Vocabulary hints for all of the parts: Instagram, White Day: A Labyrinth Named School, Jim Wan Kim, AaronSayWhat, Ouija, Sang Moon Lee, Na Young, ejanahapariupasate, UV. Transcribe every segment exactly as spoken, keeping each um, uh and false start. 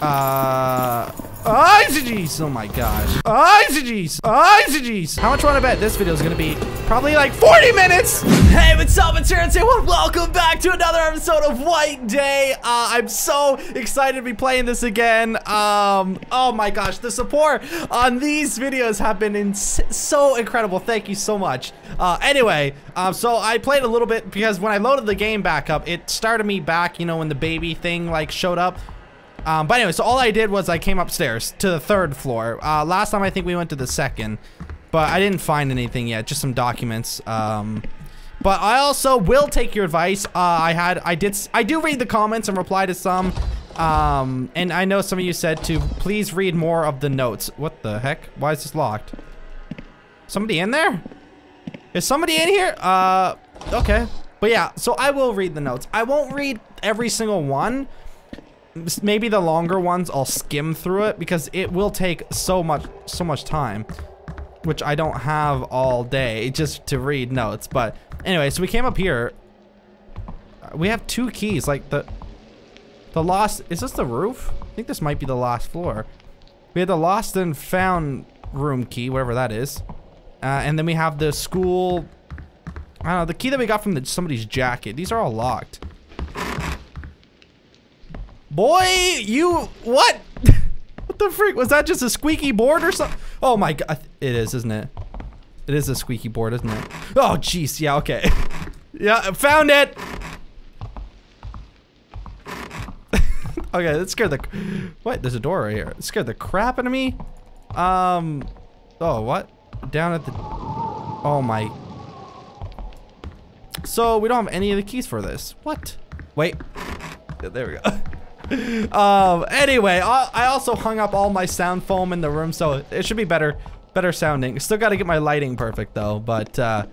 Uh. Oh, jeez. Oh my gosh. Oh, jeez. Oh, jeez. How much want to bet this video is going to be? Probably like forty minutes. Hey, what's up? It's AaronSayWhat. Welcome back to another episode of White Day. Uh, I'm so excited to be playing this again. Um, oh my gosh. The support on these videos have been ins so incredible. Thank you so much. Uh, anyway, um, so I played a little bit because when I loaded the game back up, it started me back, you know, when the baby thing like showed up. Um, but anyway, so all I did was I came upstairs to the third floor. Uh, last time I think we went to the second, but I didn't find anything yet, just some documents. Um, but I also will take your advice. Uh, I had, I did, I do read the comments and reply to some. Um, and I know some of you said to please read more of the notes. What the heck? Why is this locked? Somebody in there? Is somebody in here? Uh, okay. But yeah, so I will read the notes. I won't read every single one. Maybe the longer ones I'll skim through it because it will take so much so much time, which I don't have all day just to read notes. But anyway, so we came up here. We have two keys, like the the lost. Is this the roof? I think this might be the last floor. We had the lost and found room key, whatever that is, uh, and then we have the school. I don't know, the key that we got from the, somebody's jacket. These are all locked. Boy, you, what? What the freak? Was that just a squeaky board or something? Oh my God, it is, isn't it? It is a squeaky board, isn't it? Oh, jeez, yeah, okay. Yeah, found it. Okay, that scared the, what? There's a door right here. It scared the crap out of me. Um, oh, what? Down at the, oh my. So we don't have any of the keys for this. What? Wait, yeah, there we go. Um, anyway, I, I also hung up all my sound foam in the room, so it should be better, better sounding. Still got to get my lighting perfect though. But uh,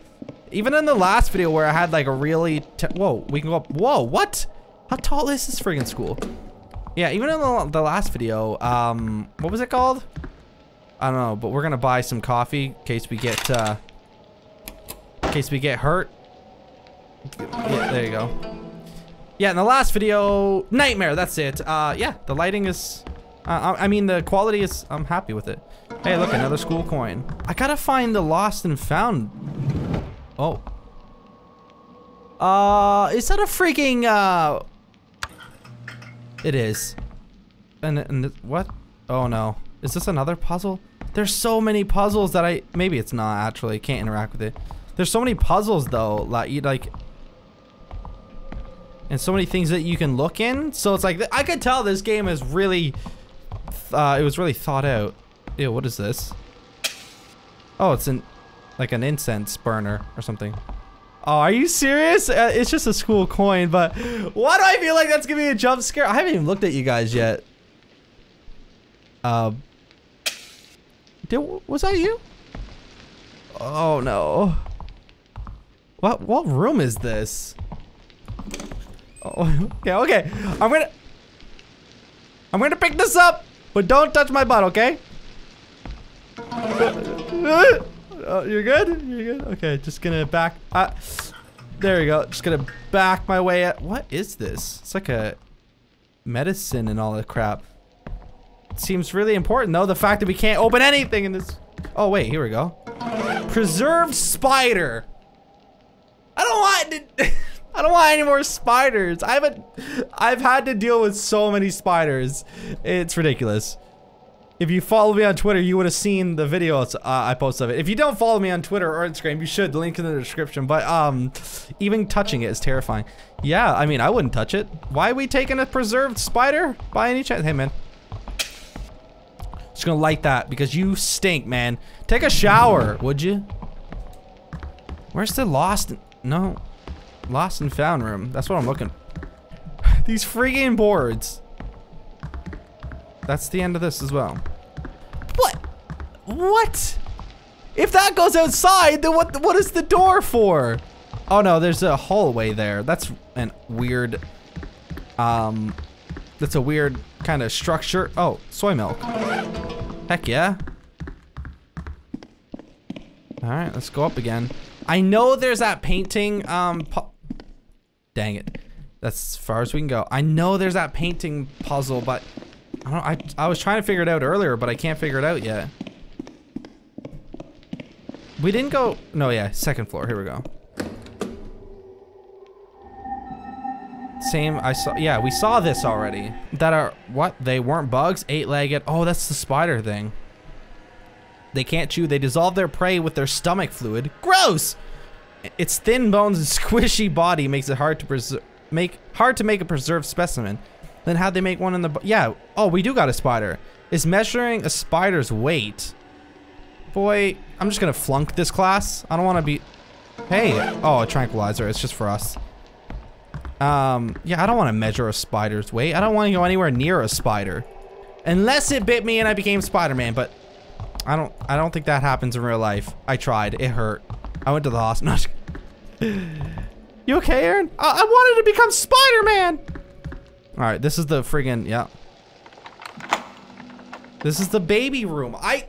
even in the last video where I had like a really, t whoa, we can go up. Whoa, what? How tall is this friggin' school? Yeah, even in the, the last video, um, what was it called? I don't know, but we're gonna buy some coffee in case we get, uh, in case we get hurt. Yeah, there you go. Yeah, in the last video, nightmare, that's it. Uh, yeah, the lighting is, uh, I mean, the quality is, I'm happy with it. Hey, look, another school coin. I gotta find the lost and found. Oh. Uh, is that a freaking, uh, it is. And, and what? Oh no, is this another puzzle? There's so many puzzles that I, maybe it's not actually, can't interact with it. There's so many puzzles though, like you like, and so many things that you can look in. So it's like, I could tell this game is really, uh, it was really thought out. Ew, what is this? Oh, it's an, like an incense burner or something. Oh, are you serious? Uh, it's just a school coin, but why do I feel like that's gonna be a jump scare? I haven't even looked at you guys yet. Um, did, was that you? Oh no. What, what room is this? Oh, yeah, okay. I'm gonna I'm gonna pick this up, but don't touch my butt, okay? Oh, you're good? You're good? Okay, just gonna back uh, there we go. Just gonna back my way at what is this? It's like a medicine and all that crap. It seems really important though, the fact that we can't open anything in this. Oh wait, here we go. Preserved spider. I don't want to I don't want any more spiders. I haven't, I've had to deal with so many spiders. It's ridiculous. If you follow me on Twitter, you would have seen the videos uh, I post of it. If you don't follow me on Twitter or Instagram, you should. The link in the description. But um, even touching it is terrifying. Yeah, I mean, I wouldn't touch it. Why are we taking a preserved spider by any chance? Hey, man. Just gonna light that because you stink, man. Take a shower, would you? Where's the lost? No. Lost and found room. That's what I'm looking. These freaking boards. That's the end of this as well. What? What? If that goes outside, then what? What is the door for? Oh no, there's a hallway there. That's an weird. Um, that's a weird kind of structure. Oh, soy milk. Heck yeah. All right, let's go up again. I know there's that painting. Um. Dang it. That's as far as we can go. I know there's that painting puzzle, but I don't. I I was trying to figure it out earlier, but I can't figure it out yet. We didn't go. No, yeah, second floor. Here we go. Same. I saw. Yeah, we saw this already. That are what? They weren't bugs. Eight-legged. Oh, that's the spider thing. They can't chew. They dissolve their prey with their stomach fluid. Gross. Its thin bones and squishy body makes it hard to preserve. Make hard to make a preserved specimen. Then how'd they make one in the? Yeah. Oh, we do got a spider. Is measuring a spider's weight? Boy, I'm just gonna flunk this class. I don't want to be. Hey. Oh, a tranquilizer. It's just for us. Um. Yeah, I don't want to measure a spider's weight. I don't want to go anywhere near a spider, unless it bit me and I became Spider-Man. But I don't. I don't think that happens in real life. I tried. It hurt. I went to the hospital. You okay, Aaron? I, I wanted to become Spider-Man. All right, this is the friggin' yeah. This is the baby room. I.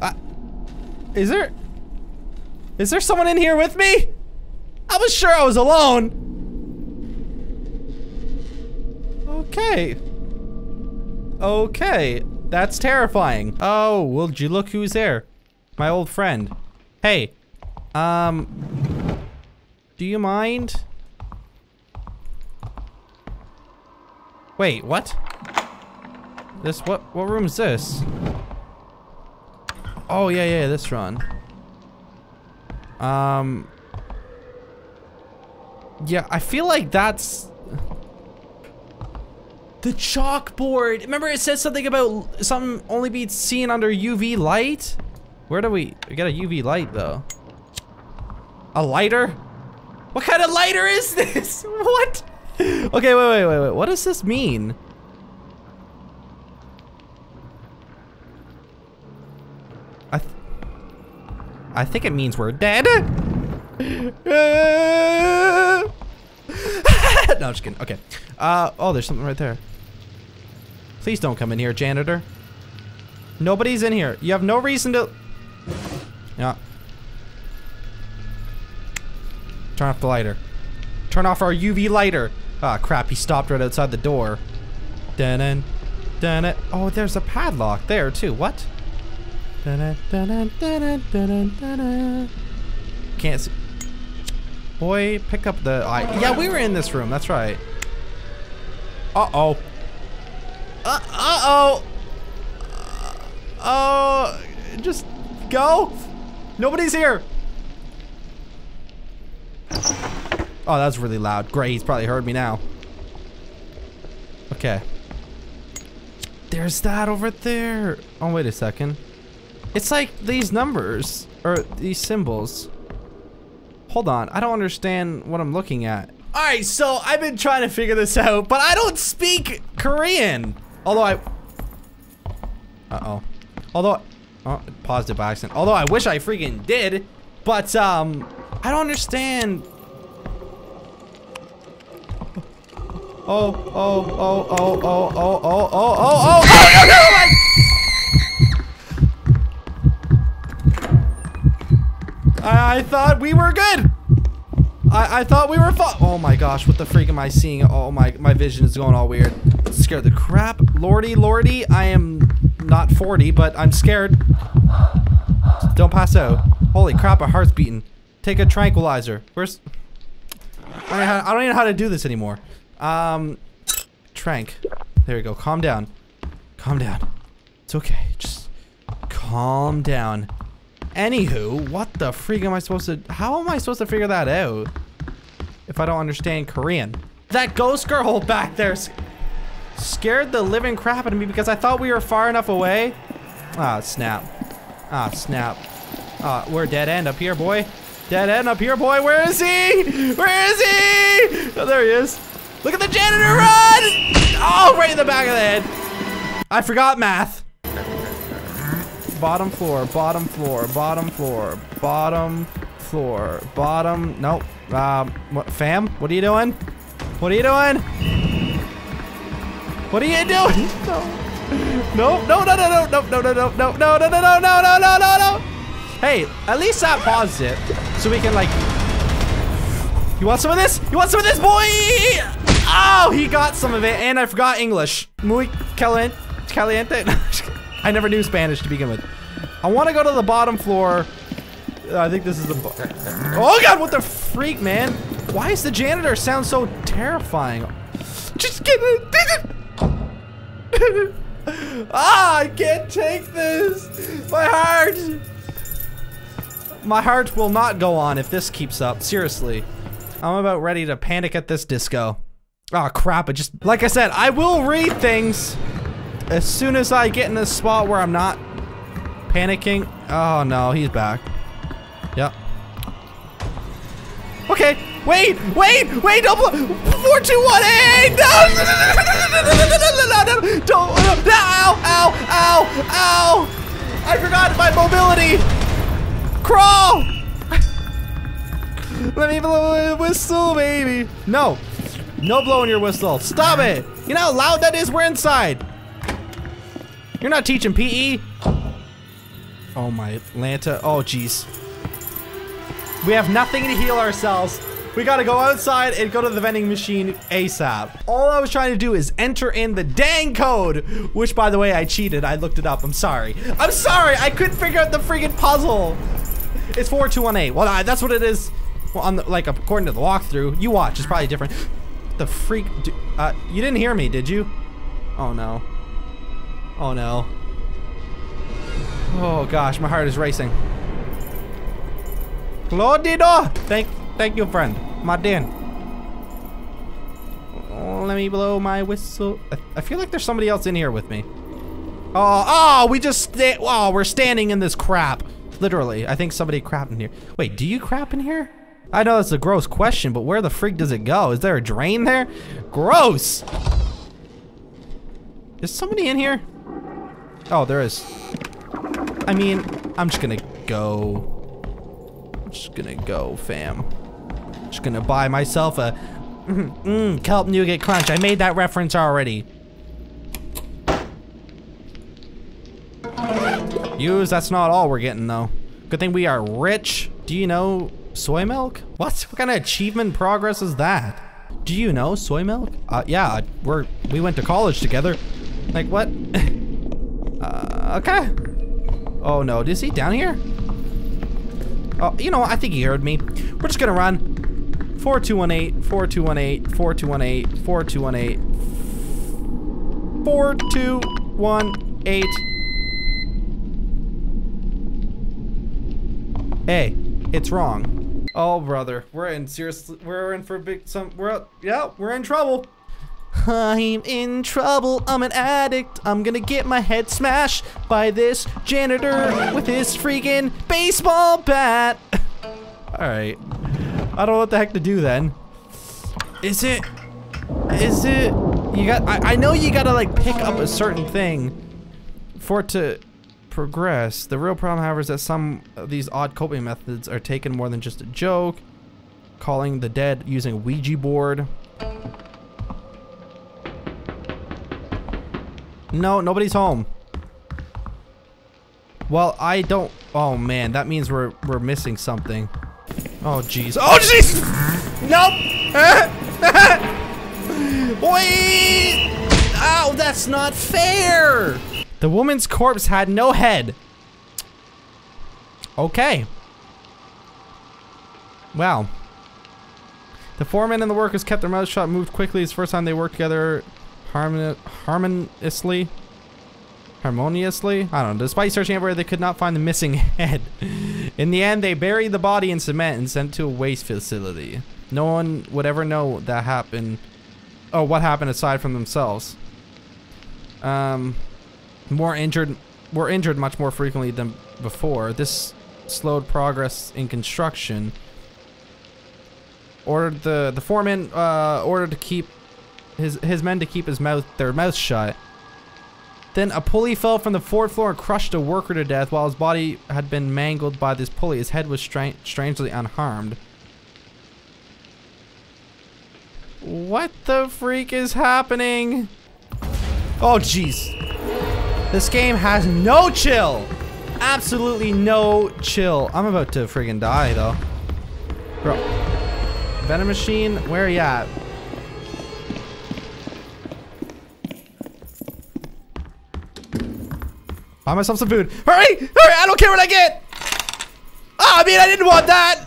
I is there? Is there someone in here with me? I was sure I was alone. Okay. Okay. That's terrifying. Oh, well, did you look who's there? My old friend. Hey. Um. Do you mind? Wait, what? This what? What room is this? Oh yeah, yeah, this run. Um. Yeah, I feel like that's. The chalkboard. Remember, it says something about something only be seen under U V light. Where do we, we get a U V light though? A lighter? What kind of lighter is this? What? Okay, wait, wait, wait, wait. What does this mean? I, th I think it means we're dead. No, I'm just kidding. Okay. Uh, oh, there's something right there. Please don't come in here, janitor. Nobody's in here. You have no reason to. Yeah. Turn off the lighter. Turn off our U V lighter. Ah, crap. He stopped right outside the door. Dun-dun. Dun-dun. Oh, there's a padlock there, too. What? Dun-dun, dun-dun, dun-dun, dun-dun, dun-dun. Can't see. Boy, pick up the eye. Yeah, we were in this room. That's right. Uh-oh. Uh, uh-oh. Uh, just go. Nobody's here. Oh, that's really loud. Great, he's probably heard me now. Okay. There's that over there. Oh, wait a second. It's like these numbers or these symbols. Hold on, I don't understand what I'm looking at. All right, so I've been trying to figure this out, but I don't speak Korean. Although I. Uh-oh. Although, oh, paused it by accident. Although I wish I freaking did, but um, I don't understand. Oh, oh, oh, oh, oh, oh, oh, oh, oh, oh, oh, I thought we were good. I, I thought we were fine. Oh my gosh, what the freak am I seeing? Oh my, my vision is going all weird. Scared the crap. Lordy, lordy, I am. Not forty, but I'm scared. Don't pass out. Holy crap, my heart's beating. Take a tranquilizer. Where's? I don't even know how to do this anymore. Um, tranq. There we go. Calm down. Calm down. It's okay. Just calm down. Anywho, what the freak am I supposed to? How am I supposed to figure that out if I don't understand Korean? That ghost girl back there. Scared the living crap out of me because I thought we were far enough away. Ah, snap. Ah, snap. Ah, we're dead end up here, boy. Dead end up here, boy. Where is he? Where is he? Oh, there he is. Look at the janitor run! Oh, right in the back of the head. I forgot math. Bottom floor, bottom floor, bottom floor, bottom floor, bottom. Nope. Um, what, fam, what are you doing? What are you doing? What are you doing? No, no, no, no, no, no, no, no, no, no, no, no, no, no, no, no, no, no. Hey, at least I paused it so we can like. You want some of this? You want some of this, boy? Oh, he got some of it, and I forgot English. Muy caliente. I never knew Spanish to begin with. I want to go to the bottom floor. I think this is the. Oh God! What the freak, man? Why is the janitor sound so terrifying? Just get it. Ah! I can't take this. My heart. My heart will not go on if this keeps up. Seriously, I'm about ready to panic at this disco. Oh crap! I just like I said, I will read things as soon as I get in a spot where I'm not panicking. Oh no, he's back. Yep. Okay. Wait, wait, wait! Don't blow. Four, two, one, eight! No! No! No! No! No! No! No! No! No! Don't! No! Ow! Ow! Ow! Ow! I forgot my mobility. Crawl! Let me blow a whistle, baby. No, no blowing your whistle. Stop it! You know how loud that is. We're inside. You're not teaching P E. Oh my Atlanta. Oh jeez. We have nothing to heal ourselves. We gotta go outside and go to the vending machine ASAP. All I was trying to do is enter in the dang code, which by the way, I cheated. I looked it up, I'm sorry. I'm sorry, I couldn't figure out the friggin' puzzle. It's four two one eight, well I, that's what it is. Well, on the, like according to the walkthrough, you watch, it's probably different. The freak, do, uh, you didn't hear me, did you? Oh no, oh no. Oh gosh, my heart is racing. Claudino! Thank thank you, friend. My Dan. Oh, let me blow my whistle. I, I feel like there's somebody else in here with me. Oh, oh, we just sta oh, we're standing in this crap. Literally, I think somebody crapped in here. Wait, do you crap in here? I know that's a gross question, but where the freak does it go? Is there a drain there? Gross! Is somebody in here? Oh, there is. I mean, I'm just gonna go. Just gonna go, fam. Just gonna buy myself a mm, mm, kelp nougat crunch. I made that reference already. Use, that's not all we're getting though. Good thing we are rich. Do you know soy milk? What? What kind of achievement progress is that? Do you know soy milk? Uh, yeah, we're we went to college together. Like what? uh, okay. Oh no, is he down here? Oh, you know, I think he heard me. We're just gonna run. four two one eight, four two one eight, four two one eight, four two one eight, four two one eight. Hey, it's wrong. Oh, brother, we're in seriously, we're in for big some. We're up. Yeah, we're in trouble. I'm in trouble, I'm an addict. I'm gonna get my head smashed by this janitor with his freaking baseball bat. All right, I don't know what the heck to do then. Is it, is it, you got, I, I know you gotta like pick up a certain thing for it to progress. The real problem, however, is that some of these odd coping methods are taken more than just a joke. Calling the dead using Ouija board. No, nobody's home. Well, I don't. Oh man, that means we're we're missing something. Oh jeez. Oh jeez. Nope. Wait. Ow, that's not fair. The woman's corpse had no head. Okay. Wow. The foreman and the workers kept their mouths shut, moved quickly. It's the first time they worked together. Harmoniously, harmoniously, I don't know. Despite searching everywhere, they could not find the missing head. In the end, they buried the body in cement and sent it to a waste facility. No one would ever know that happened. Oh, what happened aside from themselves. Um, more injured, were injured much more frequently than before. This slowed progress in construction. Ordered the the foreman uh, ordered to keep. His, his men to keep his mouth, their mouth shut. Then a pulley fell from the fourth floor and crushed a worker to death while his body had been mangled by this pulley. His head was stra strangely unharmed. What the freak is happening? Oh, jeez. This game has no chill. Absolutely no chill. I'm about to friggin' die, though. Bro. Venom machine, where are you at? Buy myself some food. Hurry! Hurry! I don't care what I get! Ah, oh, I mean, I didn't want that!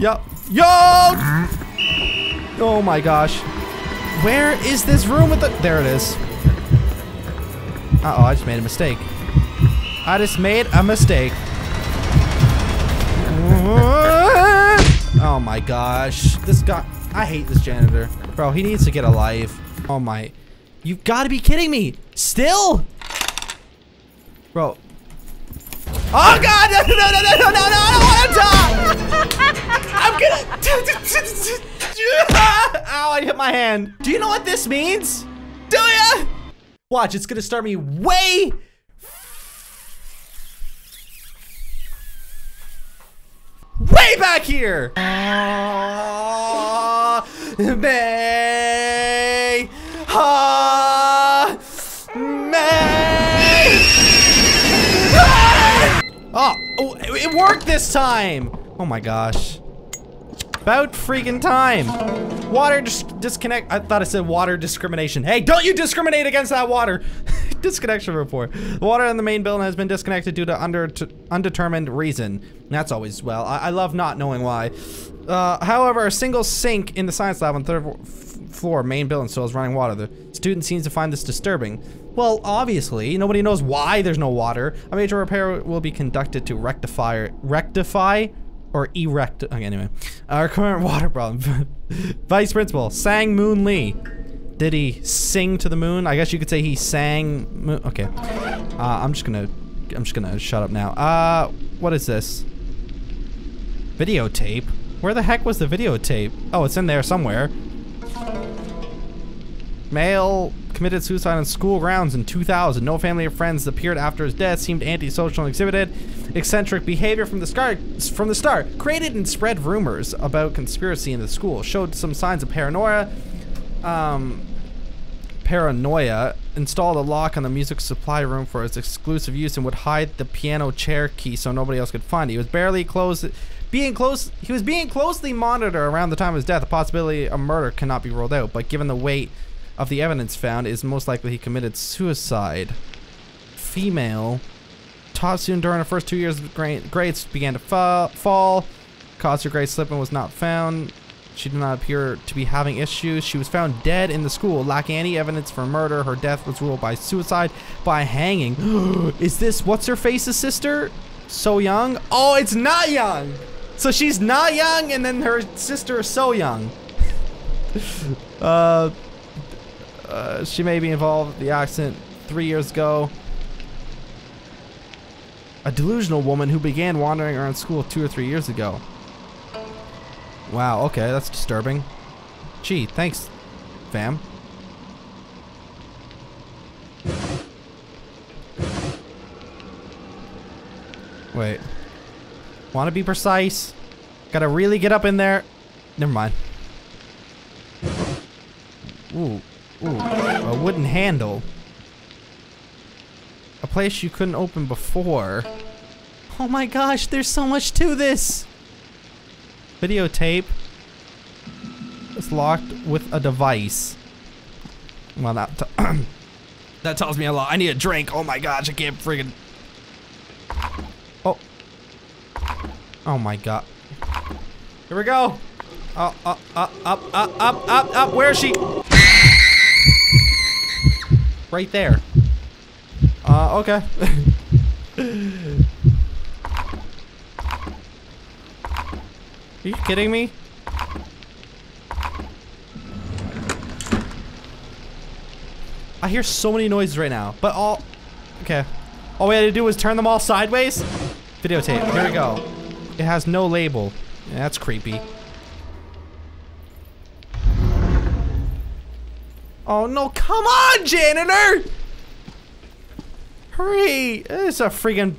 Yup. Yo! Oh my gosh. Where is this room with the- There it is. Uh-oh, I just made a mistake. I just made a mistake. Oh my gosh. This guy- I hate this janitor. Bro, he needs to get a life. Oh my- You've got to be kidding me! Still? Bro. Oh god! No, no, no, no, no, no, no! I don't want to die! I'm gonna... Ow, I hit my hand. Do you know what this means? Do ya? Watch, it's gonna start me way... way back here! Uh, May... Ha! May! Ah! Oh, oh, it worked this time! Oh my gosh. About freaking time. Water dis disconnect. I thought it said water discrimination. Hey, don't you discriminate against that water! Disconnection report. The water in the main building has been disconnected due to under undetermined reason. That's always well. I, I love not knowing why. Uh, however, a single sink in the science lab on third floor main building still is running water. The student seems to find this disturbing. Well, obviously, nobody knows why there's no water. A major repair will be conducted to rectify, rectify, or erect. Okay, anyway, our current water problem. Vice Principal Sang Moon Lee. Did he sing to the moon? I guess you could say he sang moon. Okay, uh, I'm just gonna, I'm just gonna shut up now. Uh, what is this? Videotape? Where the heck was the videotape? Oh, it's in there somewhere. Male committed suicide on school grounds in two thousand. No family or friends appeared after his death. Seemed antisocial and exhibited eccentric behavior from the start. From the start, created and spread rumors about conspiracy in the school. Showed some signs of paranoia. Um, paranoia. Installed a lock on the music supply room for its exclusive use and would hide the piano chair key so nobody else could find it. He was barely closed. Being close, he was being closely monitored around the time of his death. The possibility of murder cannot be ruled out, but given the weight of the evidence found, it is most likely he committed suicide. Female. Taught soon during her first two years of grade, grades began to fa fall. Caused her grade slip and was not found. She did not appear to be having issues. She was found dead in the school, lacking any evidence for murder. Her death was ruled by suicide by hanging. Is this what's her face's sister? So Young? Oh, it's Na Young! So she's Na Young, and then her sister is So Young. uh, uh, she may be involved in the accident three years ago. A delusional woman who began wandering around school two or three years ago. Wow, okay, that's disturbing. Gee, thanks, fam. Wait. Want to be precise? Gotta really get up in there. Never mind. Ooh, ooh, a wooden handle. A place you couldn't open before. Oh my gosh, there's so much to this. Videotape. It's locked with a device. Well, that t that tells me a lot. I need a drink. Oh my gosh, I can't friggin'. Oh. Oh my god. Here we go. Up, up, up, up, up, up, up, up. Where is she? Right there. Uh, okay. Are you kidding me? I hear so many noises right now, but all... Okay. All we had to do was turn them all sideways? Videotape. Here we go. It has no label. Yeah, that's creepy. Oh no, come on, janitor! Hurry! It's a freaking...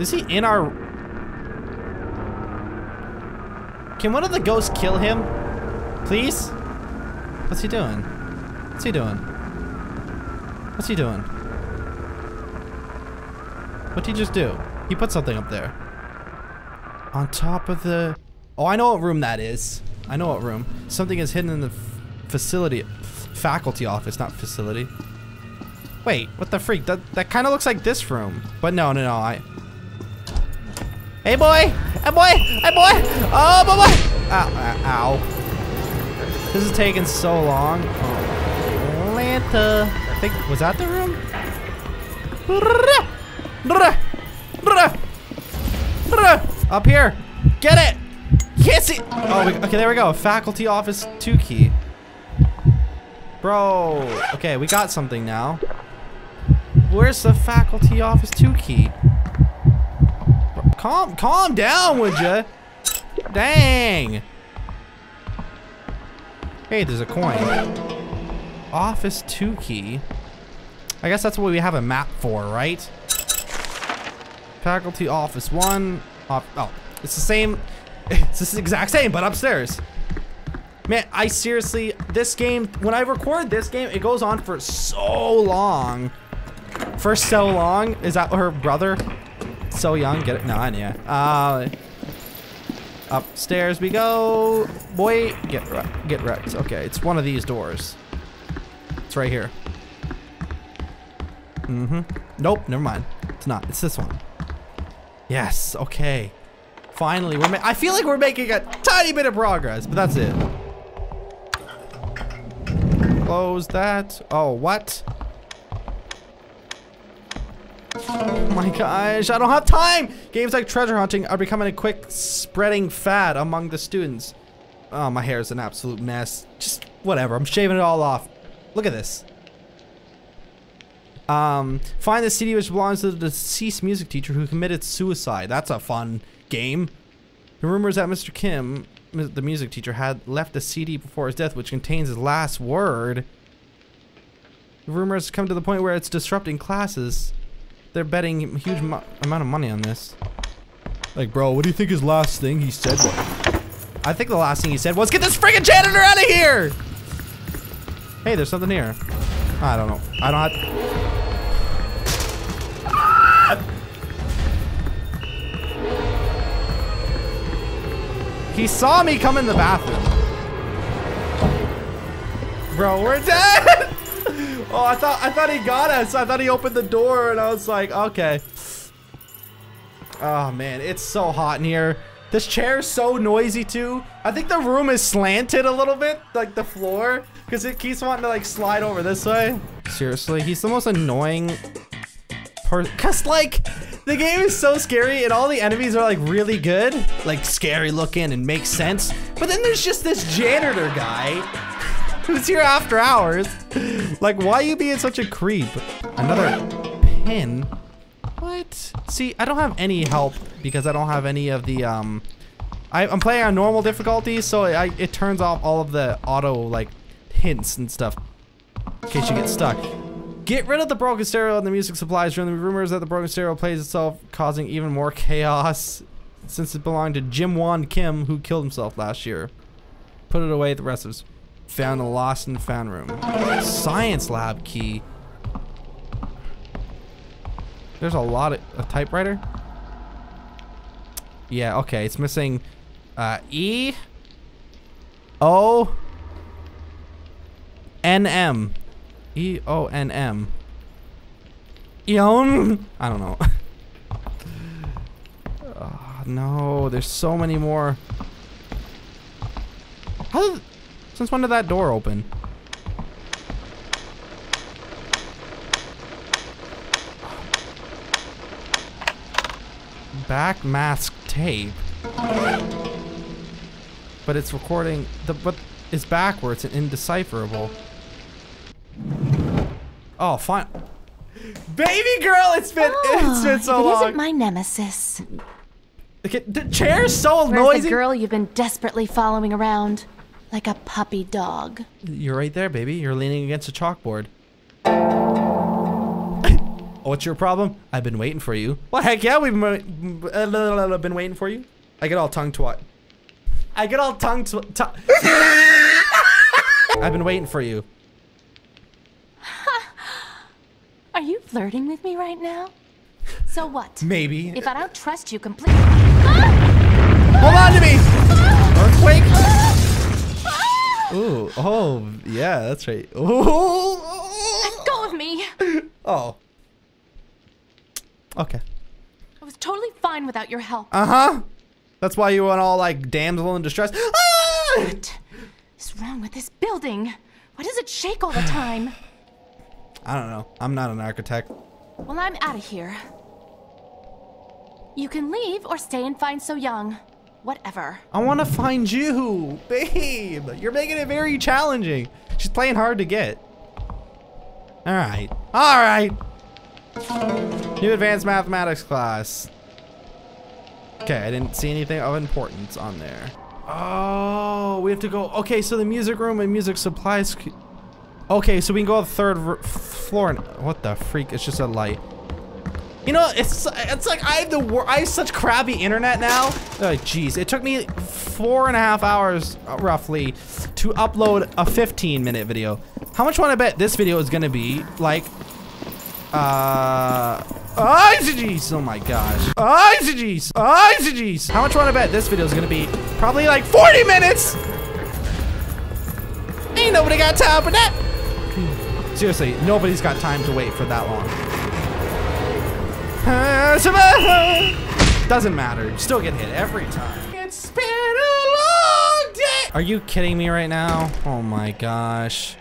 Is he in our... Can one of the ghosts kill him? Please? What's he doing? What's he doing? What's he doing? What'd he just do? He put something up there. On top of the... Oh, I know what room that is. I know what room. Something is hidden in the facility, faculty office, not facility. Wait, what the freak? That, that kind of looks like this room. But no, no, no, I... Hey, boy! Hey, boy! Hey, boy! Oh, my boy! Ow, ow. This is taking so long. Oh, Atlanta. I think, was that the room? Up here. Get it! Can't see! Oh, we, okay, there we go. Faculty office two key. Bro. Okay, we got something now. Where's the faculty office two key? Calm, calm down, would ya? Dang. Hey, there's a coin. Office two key. I guess that's what we have a map for, right? Faculty office one. Op oh, it's the same. It's the exact same, but upstairs. Man, I seriously, this game, when I record this game, it goes on for so long. For so long. Is that her brother? So young, get it? No, I knew. Uh, upstairs we go. Boy, get wrecked, get wrecked. Okay, it's one of these doors. It's right here. Mm-hmm. Nope, never mind. It's not. It's this one. Yes, okay. Finally, we're ma- I feel like we're making a tiny bit of progress, but that's it. Close that. Oh, what? Oh my gosh, I don't have time! Games like treasure hunting are becoming a quick spreading fad among the students. Oh, my hair is an absolute mess. Just whatever, I'm shaving it all off. Look at this. Um, find the C D which belongs to the deceased music teacher who committed suicide. That's a fun game. The rumors that Mister Kim, the music teacher, had left a C D before his death which contains his last word. The rumors come to the point where it's disrupting classes. They're betting a huge amount of money on this. Like, bro, what do you think his last thing he said was? I think the last thing he said was, get this friggin' janitor out of here! Hey, there's something here. I don't know. I don't have... He saw me come in the bathroom. Bro, we're dead! Oh, I thought I thought he got us. I thought he opened the door and I was like, okay. Oh man, it's so hot in here. This chair is so noisy too. I think the room is slanted a little bit, like the floor, because it keeps wanting to like slide over this way. Seriously, he's the most annoying person. Cause like, the game is so scary and all the enemies are like really good, like scary looking and makes sense. But then there's just this janitor guy. Who's here after hours? Like, why are you being such a creep? Another pin? What? See, I don't have any help because I don't have any of the, um... I, I'm playing on normal difficulty, so I, it turns off all of the auto, like, hints and stuff. In case you get stuck. Get rid of the broken stereo and the music supplies during the rumors that the broken stereo plays itself, causing even more chaos. Since it belonged to Jim Wan Kim, who killed himself last year. Put it away, the rest of us. Found a lost and found room. Science lab key. There's a lot of a typewriter. Yeah, okay, it's missing uh, E O N M. E O N M. Eon? I don't know. Oh, no, there's so many more. How did Since when did that door open? Back mask tape. But it's recording the but it's backwards and indecipherable. Oh, fine. Baby girl, it's been oh, it's been so it long. It isn't my nemesis. Okay, the chair's so Where's noisy. The girl you've been desperately following around. Like a puppy dog. You're right there, baby. You're leaning against a chalkboard. What's your problem? I've been waiting for you. Well, heck yeah, we've uh, been waiting for you. I get all tongue twat. I get all tongue twat. I've been waiting for you. Are you flirting with me right now? So what? Maybe. If I don't trust you completely. Hold on to me! Earthquake? Ooh. Oh, oh, yeah, that's right. Oh, let go of me. Oh. Okay. I was totally fine without your help. Uh huh. That's why you went all like damsel in distress. Ah! What is wrong with this building? Why does it shake all the time? I don't know. I'm not an architect. Well, I'm out of here. You can leave or stay and find So Young. Whatever. I want to find you, babe. You're making it very challenging. She's playing hard to get. All right. All right. New advanced mathematics class. Okay, I didn't see anything of importance on there. Oh, we have to go. Okay, so the music room and music supplies. Okay, so we can go up the third floor. And what the freak? It's just a light. You know, it's it's like I have the wor I have such crappy internet now. Like, jeez, it took me four and a half hours roughly to upload a fifteen minute video. How much want to bet this video is gonna be like? Uh, oh jeez, oh my gosh, oh jeez, oh jeez. How much want to bet this video is gonna be? Probably like forty minutes. Ain't nobody got time for that. Seriously, nobody's got time to wait for that long. Doesn't matter. You still get hit every time. It's been a long day. Are you kidding me right now? Oh my gosh.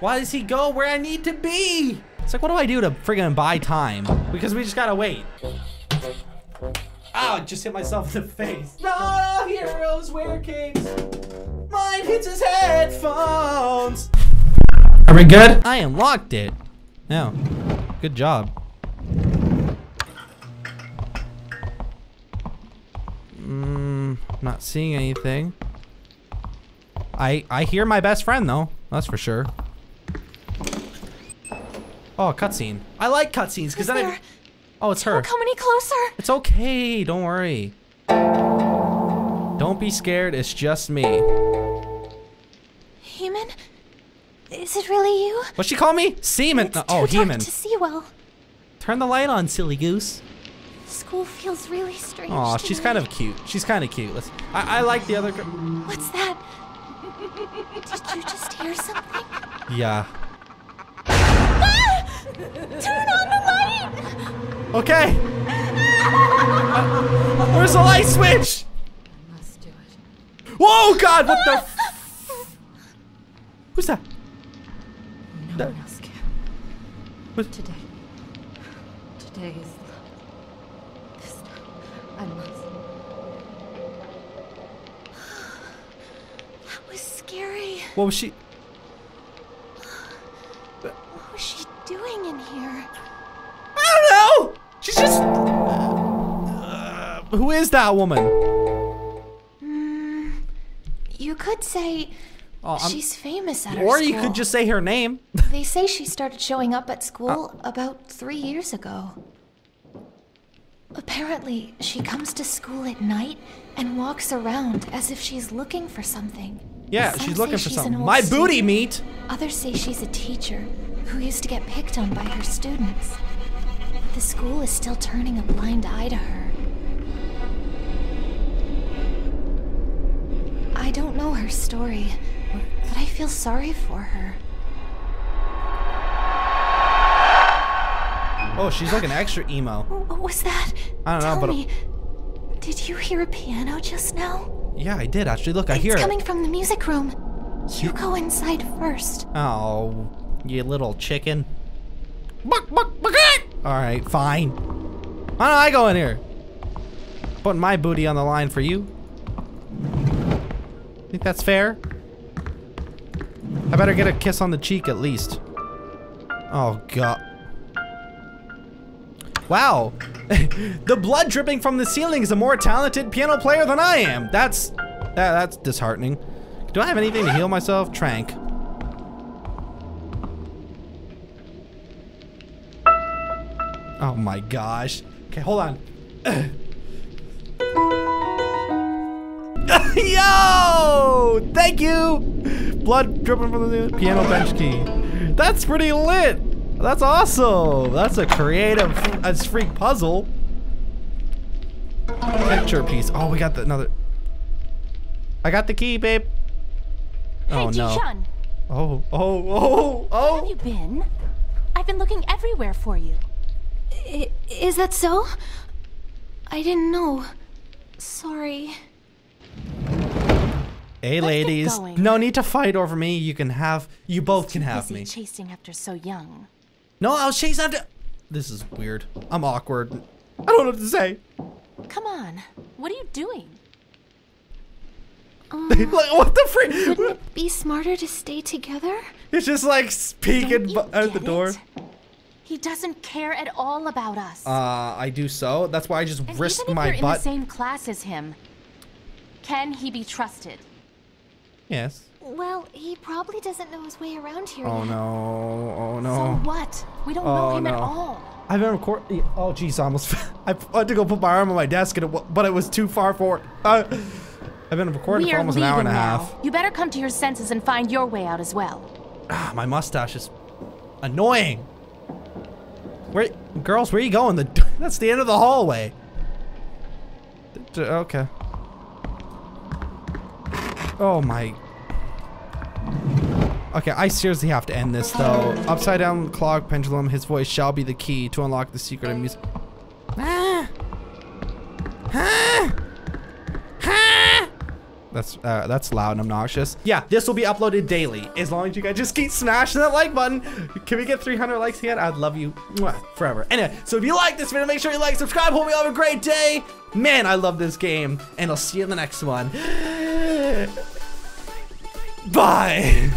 Why does he go where I need to be? It's like, what do I do to friggin' buy time? Because we just gotta wait. Ow, just hit myself in the face. Not all heroes wear capes. Mine hits his headphones. Are we good? I unlocked it. Now, yeah. Good job. Mm, I'm not seeing anything. I I hear my best friend though. That's for sure. Oh, cutscene. I like cutscenes because then there? I. Oh, it's her. Don't come any closer. It's okay. Don't worry. Don't be scared. It's just me. Heman, is it really you? What'd she call me? Seaman. It's oh, too Heman. Dark to see well. Turn the light on, silly goose. School feels really strange. Aw, she's kind of cute. She's kind of cute. Let's. I, I like the other girl. What's that? Did you just hear something? Yeah. Ah! Turn on the light! Okay. uh, where's the light switch? I must do it. Whoa, God, what the f Who's that? No that one else can. What? Today. Today is... I must. That was scary. What was she? What was she doing in here? I don't know. She's just. Uh, who is that woman? Mm, you could say oh, she's famous at her school. Or you could just say her name. They say she started showing up at school uh. about three years ago. Apparently, she comes to school at night and walks around as if she's looking for something. Yeah, Some she's looking for she's something. My student. booty meat! Others say she's a teacher who used to get picked on by her students. The school is still turning a blind eye to her. I don't know her story, but I feel sorry for her. Oh, she's like an extra emo. What was that? I don't Tell know, but me, did you hear a piano just now? Yeah, I did actually. Look, I it's hear it. It's coming from the music room. You go inside first. Oh, you little chicken. All right, fine. Why don't I go in here? Putting my booty on the line for you. Think that's fair? I better get a kiss on the cheek at least. Oh God. Wow, the blood dripping from the ceiling is a more talented piano player than I am. That's that, that's disheartening. Do I have anything to heal myself? Trank. Oh my gosh. Okay, hold on. Yo! Thank you. Blood dripping from the piano bench key. That's pretty lit. That's awesome! That's a creative as freak puzzle. Picture piece. Oh, we got the, another. I got the key, babe. Oh no. Oh, oh, oh, oh! Where have you been? I've been looking everywhere for you. I, is that so? I didn't know. Sorry. Hey, ladies. No need to fight over me. You can have. You both can have me. Chasing after so young. No, I'll chase after. This is weird. I'm awkward. I don't know what to say. Come on. What are you doing? Um, like, what the freak? Wouldn't it be smarter to stay together? It's just like peeking out the door. It? He doesn't care at all about us. Uh, I do so. That's why I just and risked even if my you're butt. In the same class as him. Can he be trusted? Yes. Well, he probably doesn't know his way around here. Oh yet. no! Oh no! So what? We don't oh, know him no. at all. I've been recording. Oh geez, I almost. I had to go put my arm on my desk, and it, but it was too far forward. Uh, I've been recording we for almost an hour and a half. Now. You better come to your senses and find your way out as well. Ah, my mustache is annoying. Where, girls? Where are you going? The, that's the end of the hallway. Okay. Oh my. Okay, I seriously have to end this though. Upside down clock pendulum, his voice shall be the key to unlock the secret of music. Ah. Ah. Ah. That's uh, that's loud and obnoxious. Yeah, this will be uploaded daily as long as you guys just keep smashing that like button. Can we get three hundred likes again? I'd love you forever. Anyway, so if you like this video, make sure you like, subscribe. Hope you all have a great day. Man, I love this game, and I'll see you in the next one. Bye.